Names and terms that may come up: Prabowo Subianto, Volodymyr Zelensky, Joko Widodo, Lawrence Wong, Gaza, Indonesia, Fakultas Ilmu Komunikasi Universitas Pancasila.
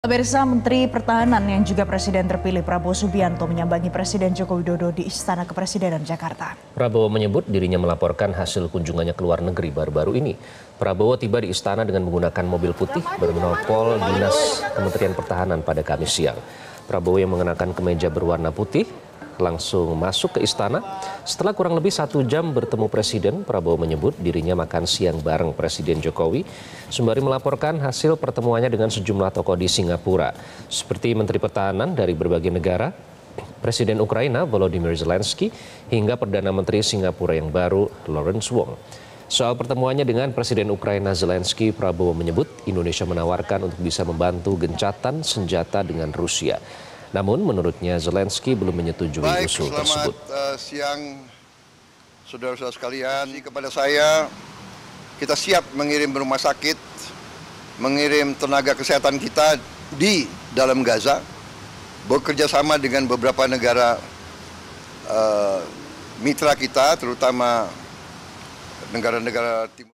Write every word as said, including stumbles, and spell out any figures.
Pemirsa, Menteri Pertahanan yang juga Presiden terpilih Prabowo Subianto menyambangi Presiden Joko Widodo di Istana Kepresidenan Jakarta. Prabowo menyebut dirinya melaporkan hasil kunjungannya ke luar negeri baru-baru ini. Prabowo tiba di istana dengan menggunakan mobil putih bermonopol dinas Kementerian Pertahanan pada Kamis siang. Prabowo yang mengenakan kemeja berwarna putih langsung masuk ke istana. Setelah kurang lebih satu jam bertemu Presiden, Prabowo menyebut dirinya makan siang bareng Presiden Jokowi sembari melaporkan hasil pertemuannya dengan sejumlah tokoh di Singapura seperti Menteri Pertahanan dari berbagai negara, Presiden Ukraina Volodymyr Zelensky, hingga Perdana Menteri Singapura yang baru Lawrence Wong. Soal pertemuannya dengan Presiden Ukraina Zelensky, Prabowo menyebut Indonesia menawarkan untuk bisa membantu gencatan senjata dengan Rusia. Namun menurutnya Zelensky belum menyetujui Baik, usul selamat, tersebut. Uh, siang saudara-saudara sekalian, kepada saya kita siap mengirim rumah sakit, mengirim tenaga kesehatan kita di dalam Gaza, bekerja sama dengan beberapa negara uh, mitra kita, terutama negara-negara Timur.